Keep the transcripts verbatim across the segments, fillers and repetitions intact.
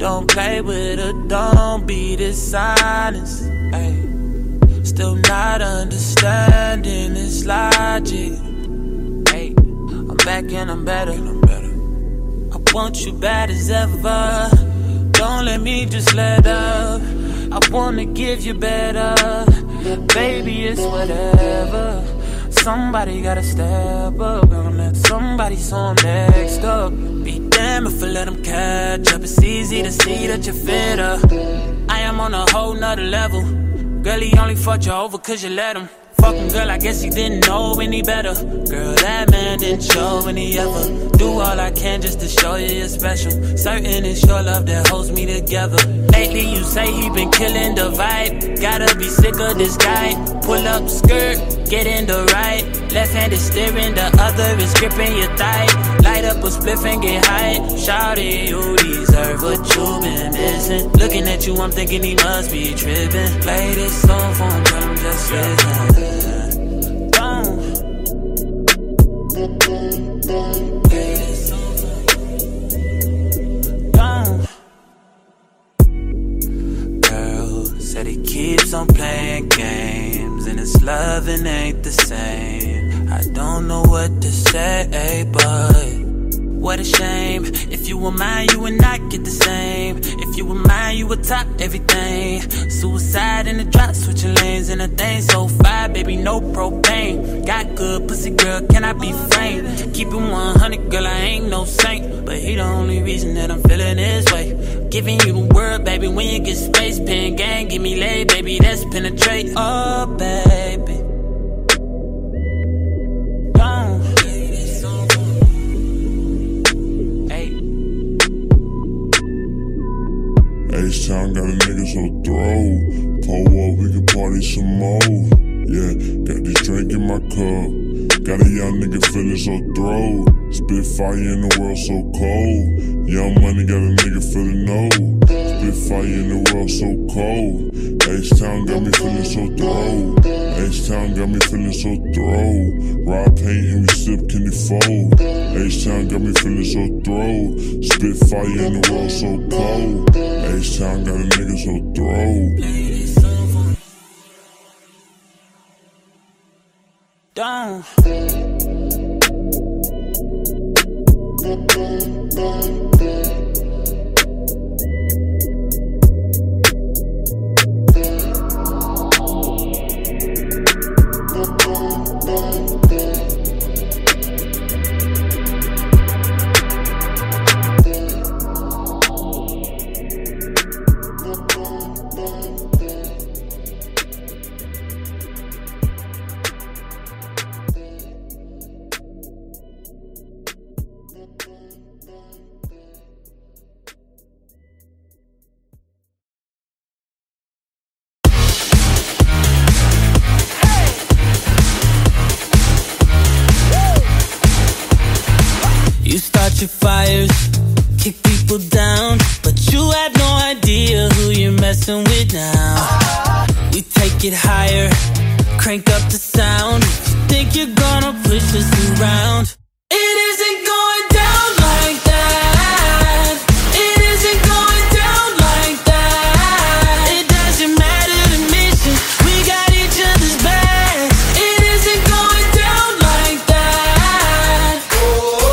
Don't play with her, don't be this silence. Ayy. Still not understanding this logic. Ayy. I'm back and I'm better. I'm better. I want you bad as ever. Don't let me just let up. I wanna give you better. Baby, it's whatever. Somebody gotta step up. And let somebody, so I'm next up. Be damn if I let them catch up. It's easy to see that you're fitter. I am on a whole nother level. Girl, he only fucked you over cause you let him. Fuck him, girl, I guess he didn't know any better. Girl, that man didn't show any ever. Do all I can just to show you you're special. Certain it's your love that holds me together. Lately you say he been killing the vibe. Gotta be sick of this guy. Pull up skirt. Get in the right, left hand is steering, the other is gripping your thigh. Light up a spliff and get high. Shawty, you deserve what you've been missing. Looking at you, I'm thinking he must be tripping. Play this song for him, but I'm just listening. Don't play this song for him. Don't. Girl said he keeps on playing games. And it's loving ain't the same. I don't know what to say, but what a shame. If you were mine, you would not get the same. If you were mine, you would top everything. Suicide in the drop, switching lanes and a thing. So fire, baby, no propane. Got good pussy, girl, can I be framed? Keep it one hundred, girl, I ain't no saint. But he the only reason that I'm feeling this way. Giving you the word, baby, when you get space. Pin gang, give me lay, baby, that's penetrate. Oh, baby. Don't play this song. Hey. H-Town got a nigga so throw. Pull up, we can party some more. Yeah, got this drink in my cup. Got a young nigga feeling so throw. Spit fire in the world so cold. Young money got a nigga feeling old. Spit fire in the world so cold. H-Town got me feeling so throw. H-Town got me feeling so throw. Raw paint and we sip candy fold. H-Town got me feeling so throw. Spit fire in the world so cold. H-Town got a nigga so throw. Down. Your fires, kick people down, but you have no idea who you're messing with now. We take it higher, crank up the sound. If you think you're gonna push us around, it isn't going down like that. It isn't going down like that. It doesn't matter the mission, we got each other's backs. It isn't going down like that. Oh.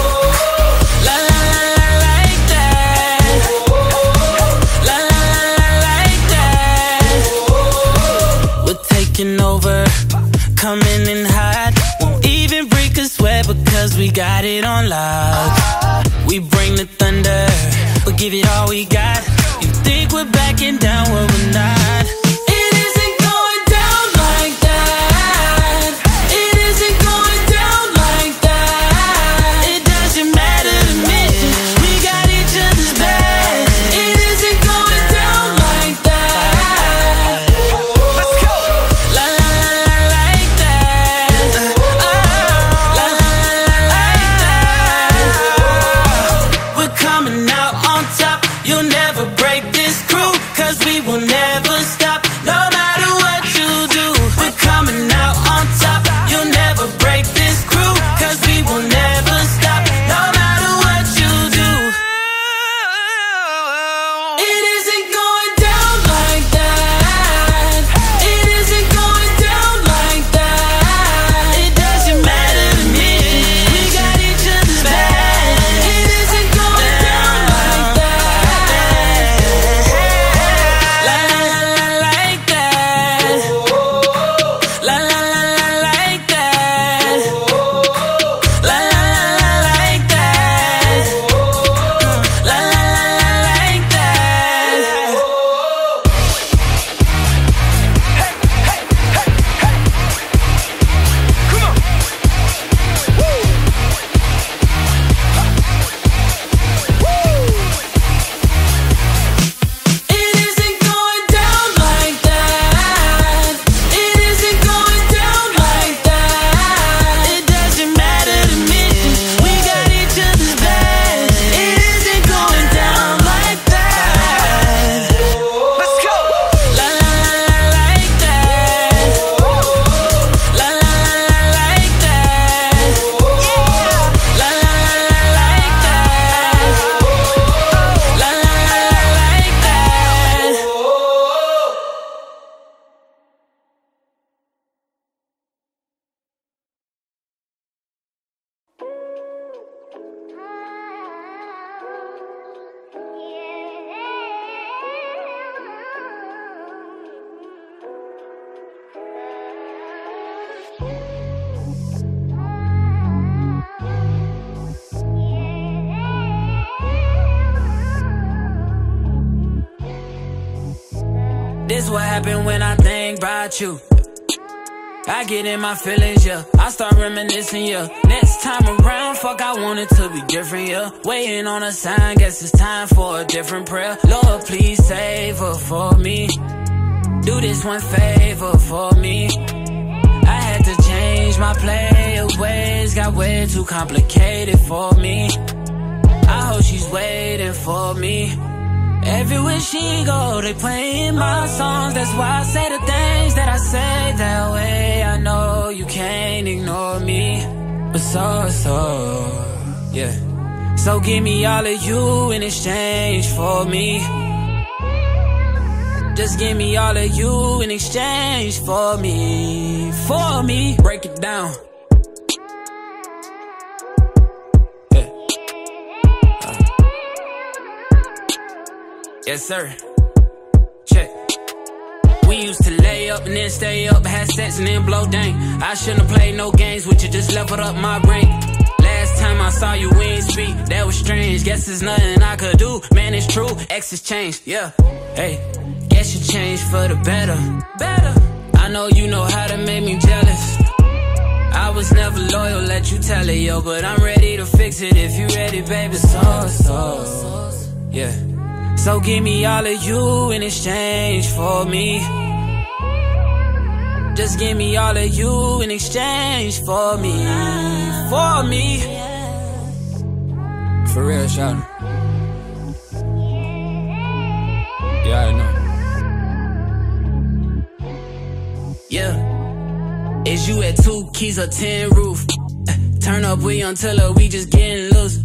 Over, coming in hot. Won't even break a sweat because we got it on lock. We bring the thunder, we'll give it all we got. You think we're backing down, well we're not. La la la. This what happened when I think about you. I get in my feelings, yeah. I start reminiscing, yeah. Next time around, fuck, I want it to be different, yeah. Waiting on a sign, guess it's time for a different prayer. Lord, please save her for me. Do this one favor for me. I had to change my playaways, got way too complicated for me. I hope she's waiting for me. Everywhere she go, they playing my songs. That's why I say the things that I say that way. I know you can't ignore me, but so, so, yeah. So give me all of you in exchange for me. Just give me all of you in exchange for me, for me. Break it down. Yes, sir. Check. We used to lay up and then stay up, had sex and then blow dang. I shouldn't have played no games with you, just leveled up my brain. Last time I saw you, we ain't speak, that was strange. Guess there's nothing I could do, man, it's true. X has changed, yeah. Hey, guess you changed for the better. Better. I know you know how to make me jealous. I was never loyal, let you tell it, yo. But I'm ready to fix it if you ready, baby. So, so, yeah. So give me all of you in exchange for me. Just give me all of you in exchange for me, for me. For real, shout out. Yeah, I know. Yeah. Is you at two keys or ten roof? Uh, turn up, we on Tiller, we just getting loose.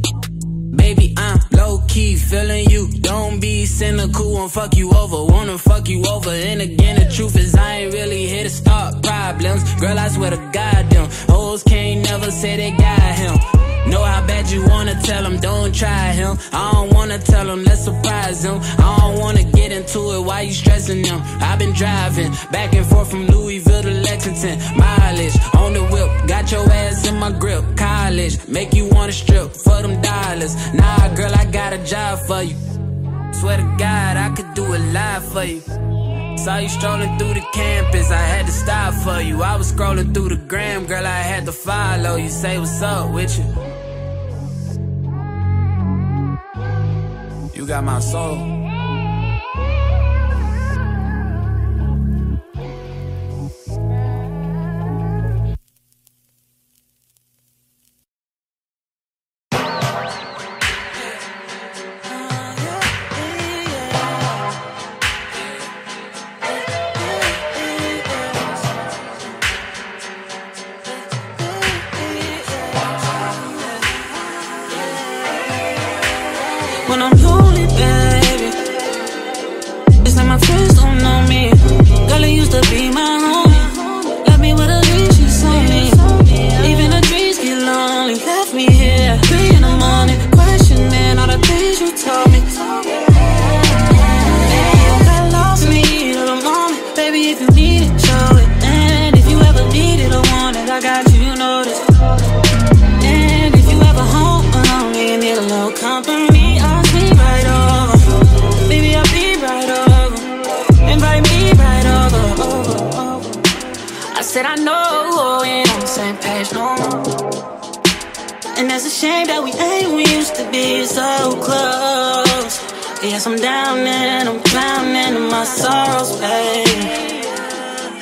Baby, I'm low-key feeling you. Don't be cynical, won't fuck you over. Wanna fuck you over, and again the truth is I ain't really here to start problems. Girl, I swear to God, them hoes can't never say they got him. Know how bad you wanna tell him, don't try him. I don't wanna tell him, let's surprise him. I don't wanna get into it, why you stressing him? I've been driving back and forth from Louisville to Lexington. Mileage on the whip, got your ass in my grip. College, make you wanna strip for them dollars. Nah, girl, I got a job for you. Swear to God, I could do a lot for you. Saw you strolling through the campus, I had to stop for you. I was scrolling through the gram, girl, I had to follow you. Say what's up with you. You got my soul. When I'm lonely, baby, it's like my friends don't know me. Girl, you used to be my homie. Left me with a leash, she saw me. Even the dreams get lonely. Left me here, three in the morning, questioning all the things you told me. Hey, you got lost me in the moment. Baby, if you need it, show it. And if you ever needed a warning, I got you, you know this. And if you ever home alone and need a little company, said I know we ain't on the same page no more. And that's a shame that we ain't, we used to be so close. Yes, I'm down and I'm drowning in my sorrows, babe.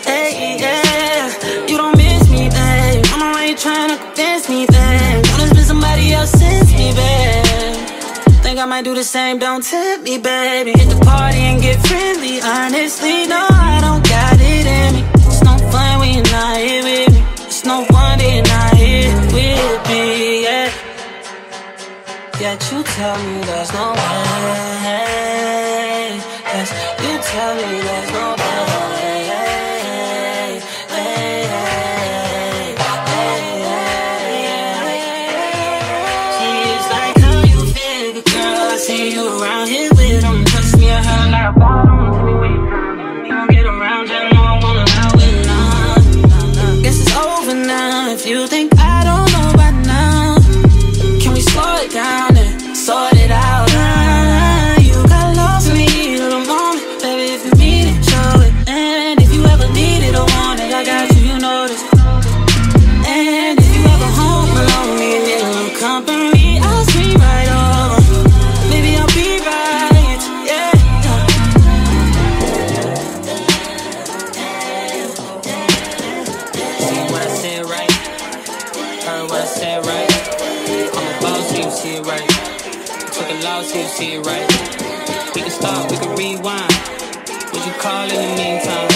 Hey, yeah, you don't miss me, babe. I'm already trying to convince me, babe. Well, there's been somebody else since me, babe. Think I might do the same, don't tip me, baby. Hit the party and get friendly, honestly, no, I don't got it in me. Fun when you're not here with me. It's no wonder you're not here with me, yeah. Yet you tell me there's no way. Yes, you tell me there's no way. Hey, hey, hey, hey, hey. She is like, how you feel, good girl? I see you around here with them. Trust me, I heard like a bottom. Tell me where you from. You don't get around, just know I wanna know. If you think I don't know by now, can we slow it down and sort it out now? said right. I'm a boss, so you see it right. I took a loss, so you see it right. We can stop, we can rewind. What you call in the meantime?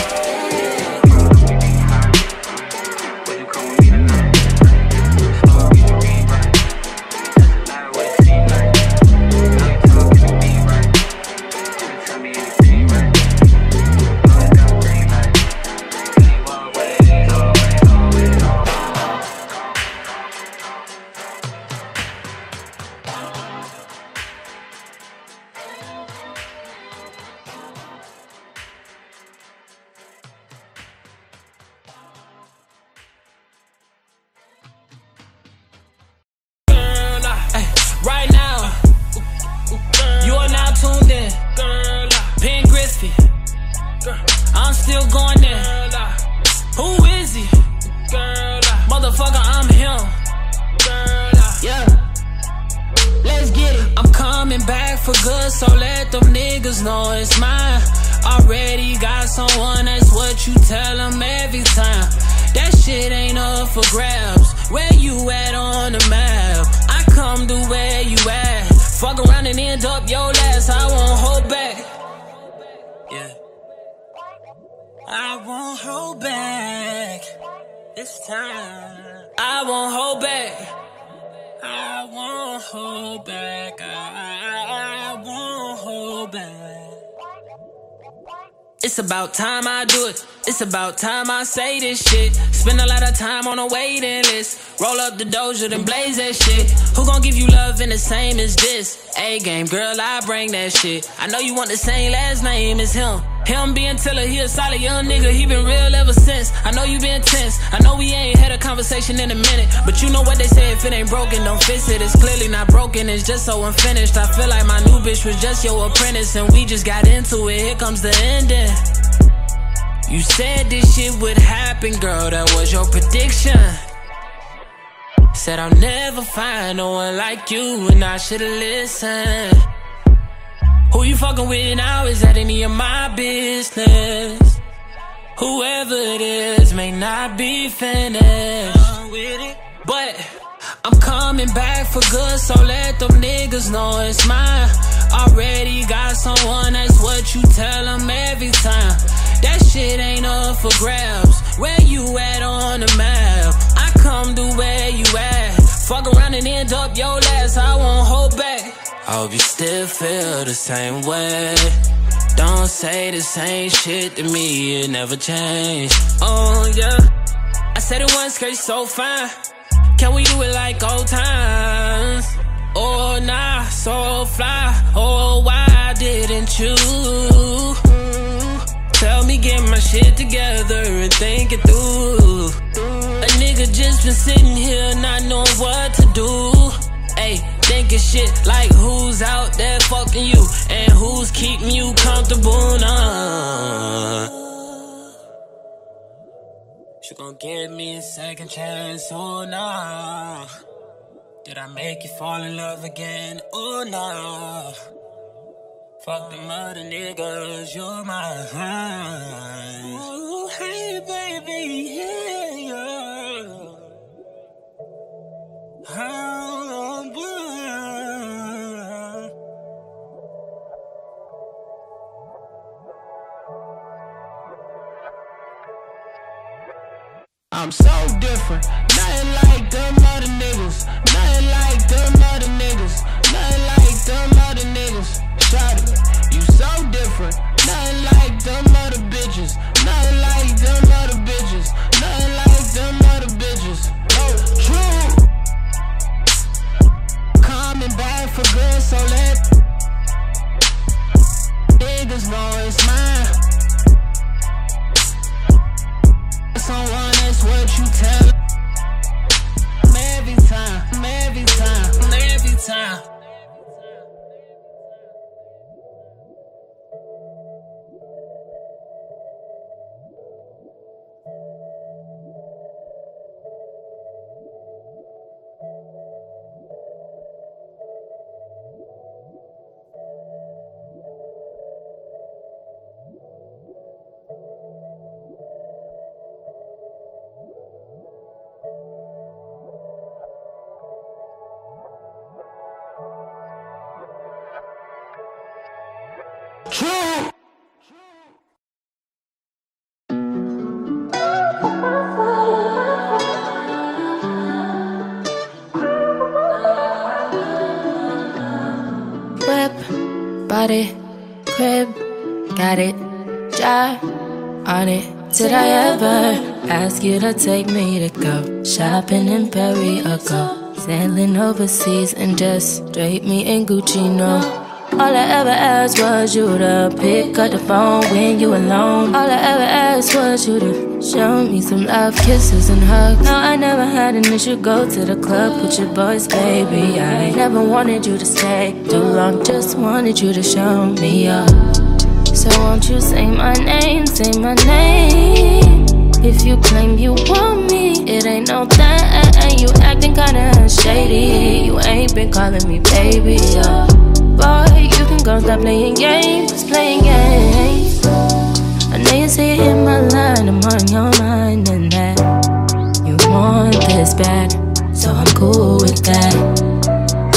Right now, you are now tuned in. Ben Griffey, I'm still going there. Who is he? Motherfucker, I'm him. Yeah, let's get it. I'm coming back for good, so let them niggas know it's mine. Already got someone, that's what you tell them every time. That shit ain't up for grabs. Where you at on the map? I come to where you at. Fuck around and end up your last. I won't hold back. Yeah. I won't hold back. This time. I won't hold back. I won't hold back. I, I won't hold back. It's about time I do it. It's about time I say this shit. Spend a lot of time on a waiting list. Roll up the doja, then blaze that shit. Who gon' give you love and the same as this? A-game, girl, I bring that shit. I know you want the same last name as him. Him being Tiller, he a solid young nigga. He been real ever since. I know you been tense. I know we ain't had a conversation in a minute. But you know what they say, if it ain't broken, don't fix it. It's clearly not broken, it's just so unfinished. I feel like my new bitch was just your apprentice, and we just got into it, here comes the ending. You said this shit would happen, girl, that was your prediction. Said I'll never find no one like you, and I should've listened. Who you fucking with now, is that any of my business? Whoever it is may not be finished. But I'm coming back for good, so let them niggas know it's mine. Already got someone, that's what you tell them every time. That shit ain't up for grabs. Where you at on the map? I come to where you at. Fuck around and end up your last. I won't hold back. I hope you still feel the same way. Don't say the same shit to me. It never changed. Oh yeah, I said it once, girl, you so fine. Can we do it like old times? Oh nah, so fly. Oh why didn't you? Tell me, get my shit together and think it through. A nigga just been sitting here not knowing what to do. Ayy, thinking shit like who's out there fucking you and who's keeping you comfortable now. She gon' give me a second chance, oh nah. Did I make you fall in love again, oh nah. Fuck them other niggas, you're my high. Ooh, hey baby, yeah, yeah. How long will I'm so different, nothing like them other niggas, nothing like them other niggas, nothing like them other niggas. You so different, nothing like them other bitches, nothing like them other bitches, nothing like them other bitches. No true. Coming back for good, so let niggas know it's mine. Someone that's what you tell them every time, every time, every time. Whip, body, crib, got it, job on it. Did I ever ask you to take me to go shopping in Paris or go sailing overseas and just drape me in Gucci? No. All I ever asked was you to pick up the phone when you alone. All I ever asked was you to show me some love, kisses and hugs. No, I never had an issue, go to the club with your boys, baby. I never wanted you to stay too long, just wanted you to show me up. So won't you say my name, say my name? If you claim you want me, it ain't no thing. You acting kinda shady, you ain't been calling me baby, yeah. Boy, you can go stop playing games, playing games. I know you see it in my line, I'm on your mind, and that you want this bad, so I'm cool with that.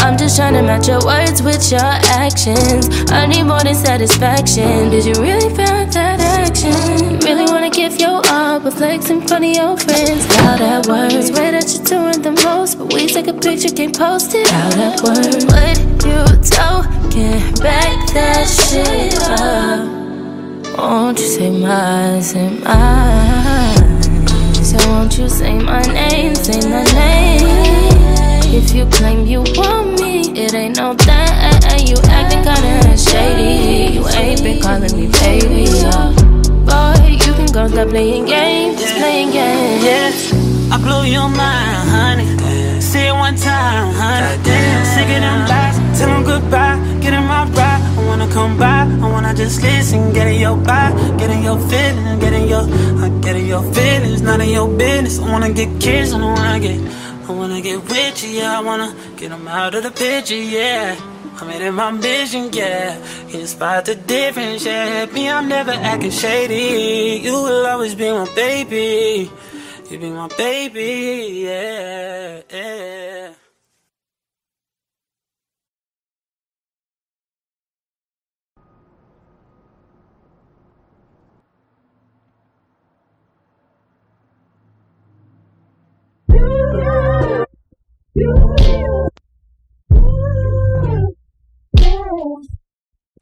I'm just trying to match your words with your actions. I need more than satisfaction. Did you really find that action? You really wanna give your all, but flex in front of your friends. How that works? Swear that you're doing the most, but we take a picture, can't post it. How that works? Would you talking back that shit up? Won't you say mine, say mine? So won't you say my name, say my name? If you claim you want me, it ain't no thing. You acting kinda shady, you ain't been calling me baby. Boy, you can go stop playing games, yeah. Playing games. Yeah. I blew your mind, honey. Say it one time, honey. Sick of them lies, tell them goodbye. Get in my ride, I wanna come by. I wanna just listen, get in your vibe, get in your feelings, get in your, I get in your feelings, none of your business. I wanna get kissed, I don't wanna get, I wanna get with you, yeah. I wanna get them out of the picture, yeah. I made it my vision, yeah. You inspired the difference, yeah. Me, I'm never acting shady. You will always be my baby. You be my baby, yeah, yeah.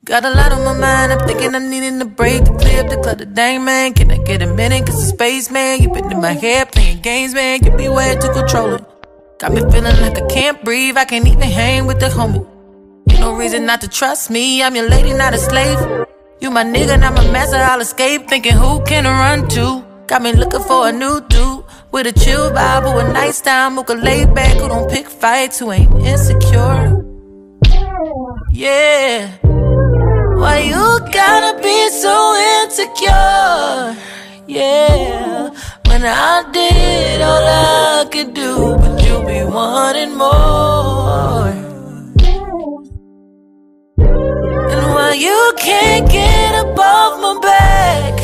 Got a lot on my mind, I'm thinking I'm needing a break. To clear up the clutter, dang man, can I get a minute? Cause it's space, man, you been in my head playing games, man. Get me way too controlling. Got me feeling like I can't breathe, I can't even hang with the homie. Ain't no reason not to trust me, I'm your lady, not a slave. You my nigga, not my master, I'll escape. Thinking who can I run to? Got me looking for a new dude with a chill vibe, who a nice time, who can lay back, who don't pick fights, who ain't insecure. Yeah. Why you gotta be so insecure? Yeah. When I did all I could do, but you be wanting more. And why you can't get above my back?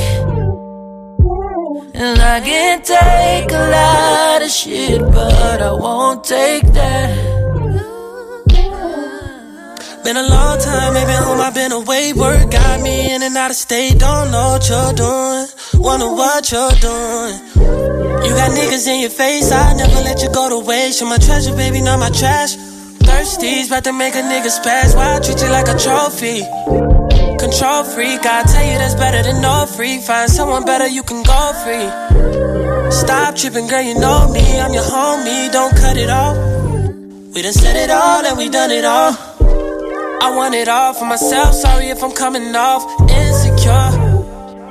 And I can take a lot of shit, but I won't take that. Been a long time, maybe home, I've been away. Work got me in and out of state. Don't know what you're doing, wonder what you're doing. You got niggas in your face, I never let you go to waste. You're my treasure, baby, not my trash. Thirsty's about to make a nigga spaz. Why I treat you like a trophy? Control freak, I tell you that's better than no freak. Find someone better, you can go free. Stop tripping, girl, you know me, I'm your homie, don't cut it off. We done said it all and we done it all. I want it all for myself, sorry if I'm coming off insecure.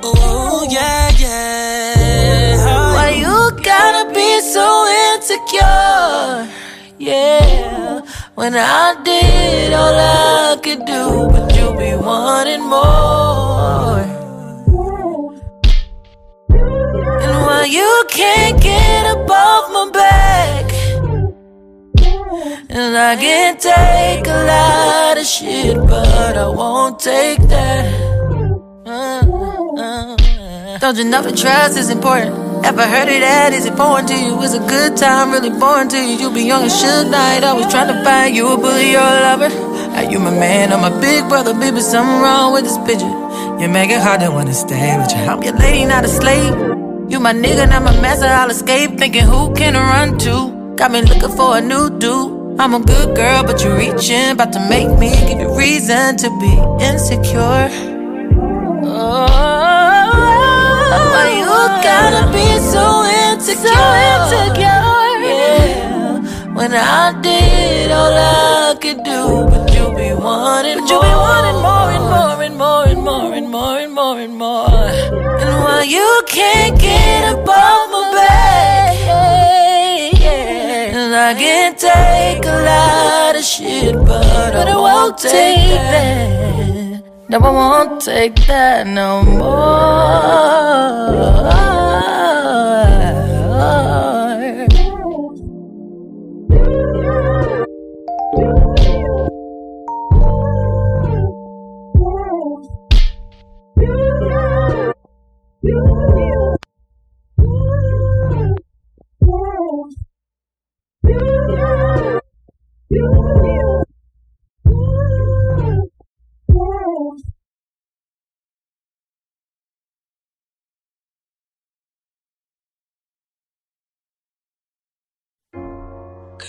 Ooh, yeah, yeah. Oh. Why you gotta be so insecure? Yeah. When I did all I could do, but you be wanting more. And why you can't get above my back? And I can take a lot of shit, but I won't take that. uh, uh. Don't you know that trust is important? Ever heard of that? Is it foreign to you? Is a good time really boring to you? You be young and should night, always trying to find you a bully or a lover. Are you my man or my big brother? Baby, something wrong with this picture. You make it hard to wanna stay with you. I'm your lady, not a slave. You my nigga, not my master, I'll escape, thinking who can I run to? Got me looking for a new dude. I'm a good girl, but you're reaching, about to make me give you reason to be insecure. Oh, why you gotta be so insecure? So insecure, yeah. When I did all I could do, but you be wanting but more. But you be wanting more and more and more and more and more and more and more. And why you can't get above my back, yeah. And I can take a lot of shit, but, but I won't take that. No, I won't take that no more.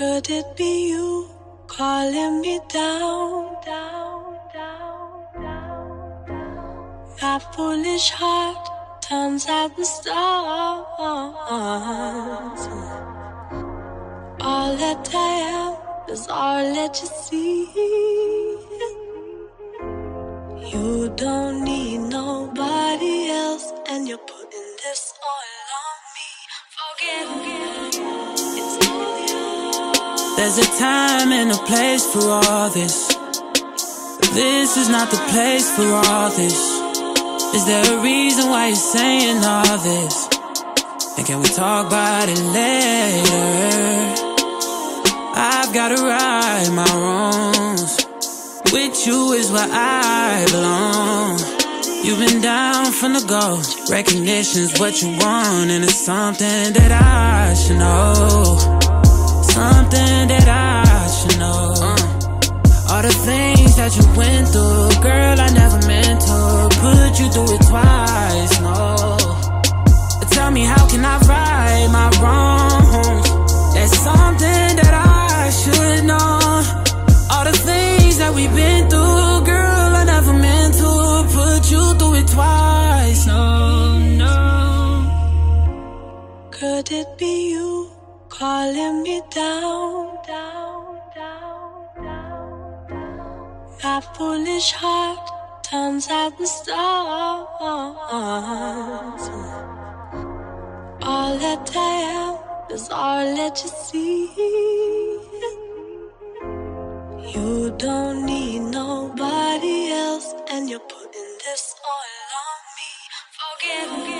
Could it be you calling me down, down, down, down, down? My foolish heart turns out the stars. All that I am is all that you see. You don't need nobody else, and you're putting this all on me. Forget me. There's a time and a place for all this. This is not the place for all this. Is there a reason why you're saying all this? And can we talk about it later? I've gotta right my wrongs. With you is where I belong. You've been down from the go. Recognition's what you want, and it's something that I should know. Something that I should know. uh. All the things that you went through, girl, I never meant to put you through it twice, no. But tell me, how can I right my wrongs? There's something that I should know. All the things that we've been through, girl, I never meant to put you through it twice, no, no. Could it be you calling me down, down, down, down, down? My foolish heart turns out the stars. All that I am is all that you see. You don't need nobody else, and you're putting this all on me. Forget me.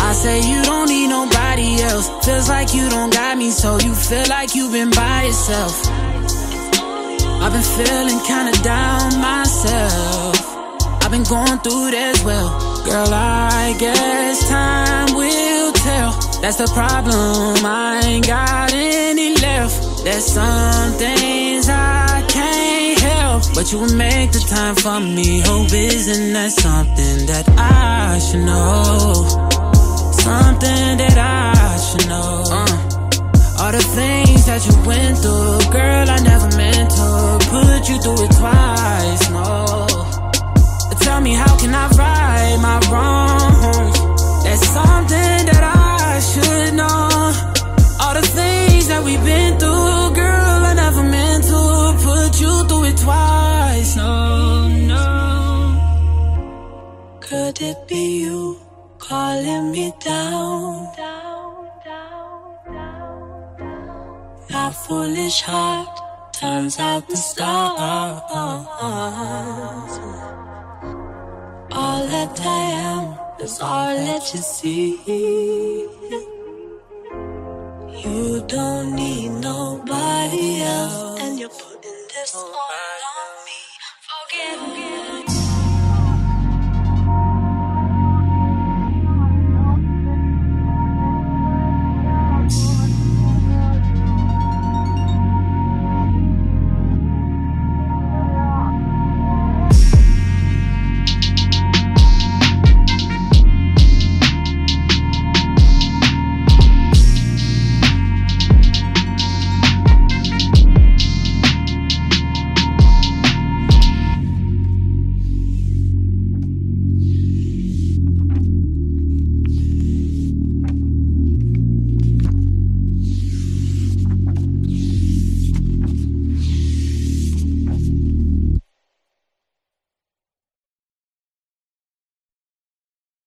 I say you don't need nobody else. Feels like you don't got me, so you feel like you've been by yourself. I've been feeling kinda down myself. I've been going through this well. Girl, I guess time will tell. That's the problem, I ain't got any left. There's some things I can't help, but you will make the time for me. Hope isn't that something that I should know? Something that I should know. uh. All the things that you went through, girl, I never meant to put you through it twice, no. But tell me, how can I right my wrongs? There's something that I should know. All the things that we've been through, girl, I never meant to put you through it twice, no, no. Could it be you calling me down, down, down, down, down? My foolish heart turns out the stars. All that I am is all that you see.